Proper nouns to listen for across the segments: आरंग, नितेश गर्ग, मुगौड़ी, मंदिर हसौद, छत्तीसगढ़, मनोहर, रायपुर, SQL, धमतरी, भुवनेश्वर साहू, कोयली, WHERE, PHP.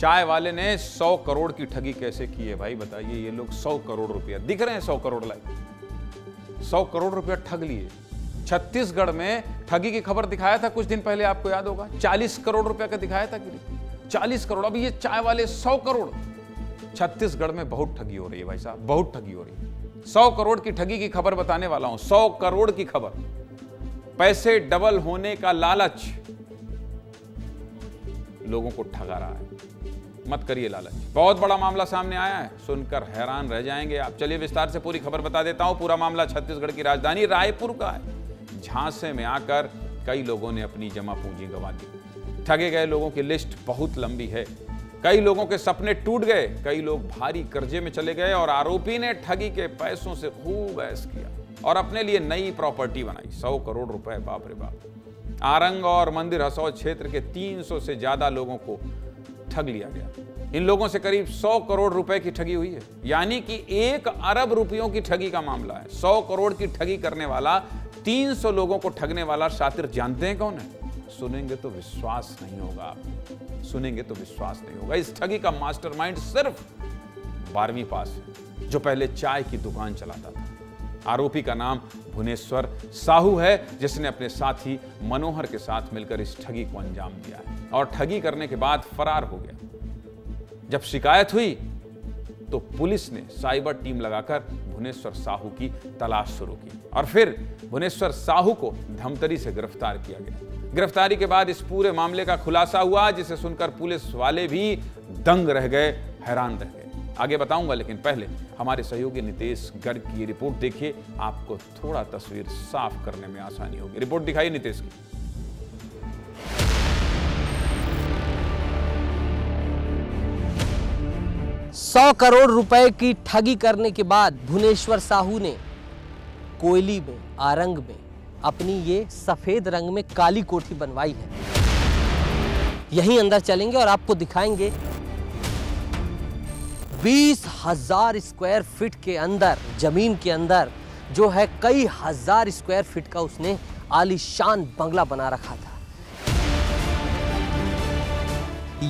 चाय वाले ने 100 करोड़ की ठगी कैसे की है भाई, बताइए। ये लोग 100 करोड़ रुपया दिख रहे हैं, 100 करोड़ लाए, 100 करोड़ रुपया ठग लिए। छत्तीसगढ़ में ठगी की खबर दिखाया था कुछ दिन पहले, आपको याद होगा, 40 करोड़ रुपया का दिखाया था, 40 करोड़। अब ये चाय वाले 100 करोड़। छत्तीसगढ़ में बहुत ठगी हो रही है भाई साहब, बहुत ठगी हो रही है। 100 करोड़ की ठगी की खबर बताने वाला हूं, 100 करोड़ की खबर। पैसे डबल होने का लालच लोगों को ठगा रहा है, मत करिए लालच। बहुत बड़ा मामला सामने आया है, सुनकर हैरान रह जाएंगे आप। चलिए विस्तार से पूरी खबर बता देता हूं। पूरा मामला छत्तीसगढ़ की राजधानी रायपुर का है। झांसे में आकर कई लोगों ने अपनी जमा पूंजी गंवा दी। ठगे गए लोगों की लिस्ट बहुत लंबी है। कई लोगों के सपने टूट गए, कई लोग भारी कर्जे में चले गए और आरोपी ने ठगी के पैसों से खूब ऐश किया और अपने लिए नई प्रॉपर्टी बनाई। 100 करोड़ रुपए, बाप रे बाप। आरंग और मंदिर हसौद क्षेत्र के 300 से ज्यादा लोगों को ठग लिया गया। इन लोगों से करीब 100 करोड़ रुपए की ठगी हुई है, यानी कि 1 अरब रुपयों की ठगी का मामला है। 100 करोड़ की ठगी करने वाला, 300 लोगों को ठगने वाला शातिर जानते हैं कौन है? सुनेंगे तो विश्वास नहीं होगा आप, सुनेंगे तो विश्वास नहीं होगा। इस ठगी का मास्टरमाइंड सिर्फ 12वीं पास है, जो पहले चाय की दुकान चलाता था। आरोपी का नाम भुवनेश्वर साहू है, जिसने अपने साथी मनोहर के साथ मिलकर इस ठगी को अंजाम दिया है और ठगी करने के बाद फरार हो गया। जब शिकायत हुई तो पुलिस ने साइबर टीम लगाकर भुवनेश्वर साहू की तलाश शुरू की और फिर भुवनेश्वर साहू को धमतरी से गिरफ्तार किया गया। गिरफ्तारी के बाद इस पूरे मामले का खुलासा हुआ, जिसे सुनकर पुलिस वाले भी दंग रह गए, हैरान रह गए। आगे बताऊंगा, लेकिन पहले हमारे सहयोगी नितेश गर्ग की रिपोर्ट देखिए, आपको थोड़ा तस्वीर साफ करने में आसानी होगी। रिपोर्ट दिखाइए नितेश की। सौ करोड़ रुपए की ठगी करने के बाद भुवनेश्वर साहू ने कोयली में, आरंग में अपनी ये सफेद रंग में काली कोठी बनवाई है। यहीं अंदर चलेंगे और आपको दिखाएंगे 20,000 स्क्वायर फीट के अंदर, जमीन के अंदर जो है कई हजार स्क्वायर फीट का उसने आलीशान बंगला बना रखा था।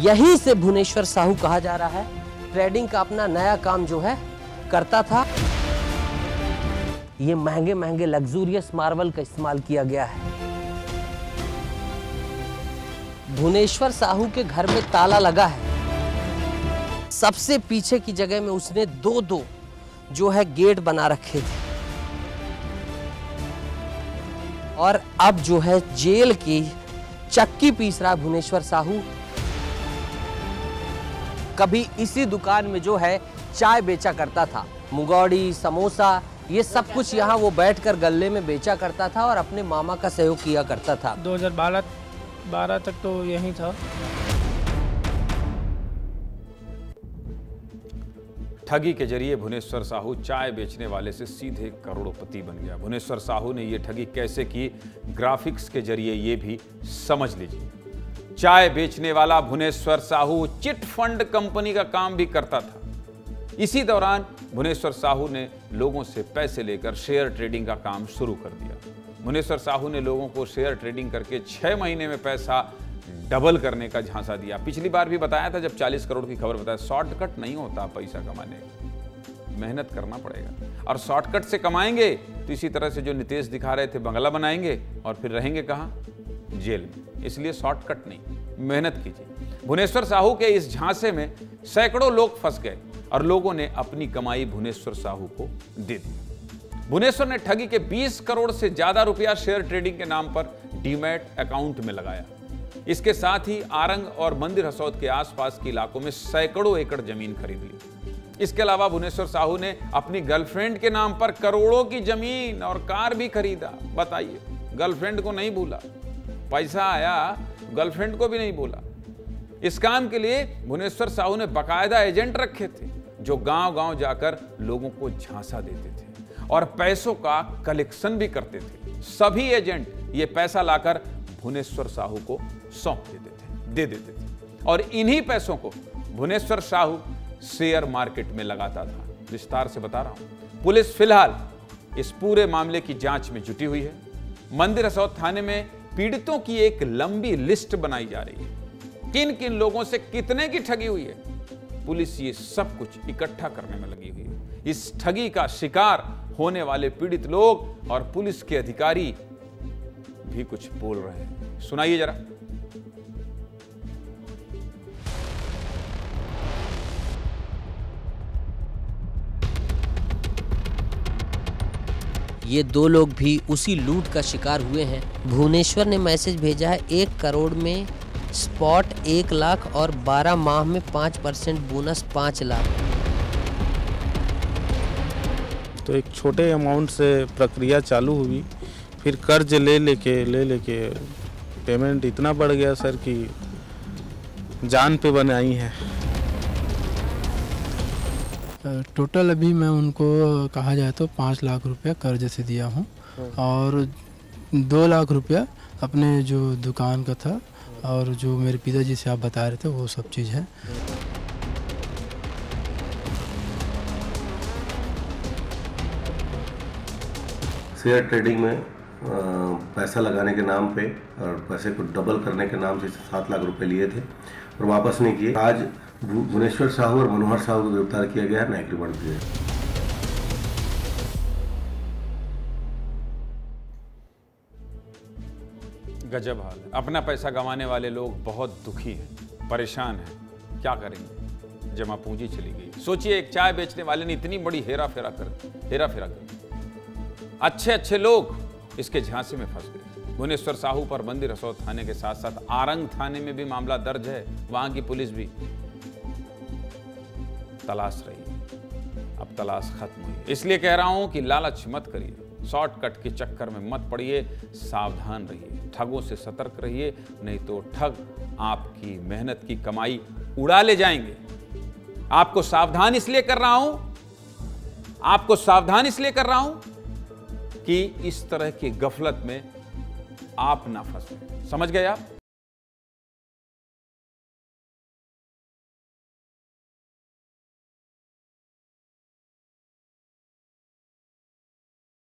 यहीं से भुवनेश्वर साहू, कहा जा रहा है, ट्रेडिंग का अपना नया काम जो है करता था। ये महंगे महंगे लग्जूरियस मार्बल का इस्तेमाल किया गया है। भुवनेश्वर साहू के घर में ताला लगा है। सबसे पीछे की जगह में उसने दो जो है गेट बना रखे थे। और अब जो है जेल की चक्की पीस रहा भुवनेश्वर साहू। कभी इसी दुकान में जो है चाय बेचा करता था, मुगौड़ी, समोसा, ये सब कुछ यहाँ वो बैठकर गल्ले में बेचा करता था और अपने मामा का सहयोग किया करता था। 2012 तक तो यही था। ठगी के जरिए भुवनेश्वर साहू चाय बेचने वाले से सीधे करोड़पति बन गया। भुवनेश्वर साहू ने ये ठगी कैसे की, ग्राफिक्स के जरिए ये भी समझ लीजिए। चाय बेचने वाला भुवनेश्वर साहू chit fund company का काम भी करता था। इसी दौरान भुवनेश्वर साहू ने लोगों से पैसे लेकर शेयर ट्रेडिंग का काम शुरू कर दिया। भुवनेश्वर साहू ने लोगों को शेयर ट्रेडिंग करके 6 महीने में पैसा डबल करने का झांसा दिया। पिछली बार भी बताया था, जब 40 करोड़ की खबर बताया, शॉर्टकट नहीं होता पैसा कमाने का, मेहनत करना पड़ेगा। और शॉर्टकट से कमाएंगे तो इसी तरह से जो नितेश दिखा रहे थे, बंगला बनाएंगे और फिर रहेंगे कहाँ? जेल में। इसलिए शॉर्टकट नहीं, मेहनत कीजिए। भुवनेश्वर साहू के इस झांसे में सैकड़ों लोग फंस गए और लोगों ने अपनी कमाई भुवनेश्वर साहू को दे दी। भुवनेश्वर ने ठगी के 20 करोड़ से ज्यादा रुपया शेयर ट्रेडिंग के नाम पर डीमैट अकाउंट में लगाया। इसके साथ ही आरंग और मंदिर हसौद के आसपास के इलाकों में सैकड़ों एकड़ जमीन खरीद ली। इसके अलावा भुवनेश्वर साहू ने अपनी गर्लफ्रेंड के नाम पर करोड़ों की जमीन और कार भी खरीदा। बताइए, गर्लफ्रेंड को नहीं भूला, पैसा आया, गर्लफ्रेंड को भी नहीं भूला। इस काम के लिए भुवनेश्वर साहू ने बाकायदा एजेंट रखे थे, जो गांव-गांव जाकर लोगों को झांसा देते थे और पैसों का कलेक्शन भी करते थे। सभी एजेंट ये पैसा लाकर भुवनेश्वर साहू को सौंप दे देते थे और इन्हीं पैसों को भुवनेश्वर साहू शेयर मार्केट में लगाता था। विस्तार से बता रहा हूं। पुलिस फिलहाल इस पूरे मामले की जांच में जुटी हुई है। मंदिर हसौद थाने में पीड़ितों की एक लंबी लिस्ट बनाई जा रही है। किन किन लोगों से कितने की ठगी हुई है, पुलिस ये सब कुछ इकट्ठा करने में लगी हुई है। इस ठगी का शिकार होने वाले पीड़ित लोग और पुलिस के अधिकारी भी कुछ बोल रहे हैं, सुनाइए जरा। ये दो लोग भी उसी लूट का शिकार हुए हैं। भुवनेश्वर ने मैसेज भेजा है, 1 करोड़ में स्पॉट 1 लाख और 12 माह में 5% बोनस 5 लाख। तो एक छोटे अमाउंट से प्रक्रिया चालू हुई, फिर कर्ज ले लेके पेमेंट इतना बढ़ गया सर कि जान पे बनाई है। टोटल अभी मैं उनको कहा जाए तो 5 लाख रुपया कर्ज से दिया हूँ और 2 लाख रुपया अपने जो दुकान का था और जो मेरे पिताजी से आप बता रहे थे वो सब चीज़ है। शेयर ट्रेडिंग में पैसा लगाने के नाम पे और पैसे को डबल करने के नाम से 7 लाख रुपए लिए थे और वापस नहीं किए। आज भुवनेश्वर साहू और मनोहर साहू को गिरफ्तार किया गया है, नाइक रिमांड दिया है। गजब हाल है। अपना पैसा गंवाने वाले लोग बहुत दुखी हैं, परेशान हैं, क्या करेंगे, जमा पूंजी चली गई। सोचिए एक चाय बेचने वाले ने इतनी बड़ी हेरा फेरा कर अच्छे अच्छे लोग इसके झांसे में फंस गए। भुवनेश्वर साहू पर मंदिर हसौद थाने के साथ साथ आरंग थाने में भी मामला दर्ज है। वहां की पुलिस भी तलाश रही है, अब तलाश खत्म हुई। इसलिए कह रहा हूं कि लालच मत करिए, शॉर्टकट के चक्कर में मत पड़िए, सावधान रहिए, ठगों से सतर्क रहिए, नहीं तो ठग आपकी मेहनत की कमाई उड़ा ले जाएंगे। आपको सावधान इसलिए कर रहा हूं कि इस तरह की गफलत में आप ना फंसें। समझ गए आप?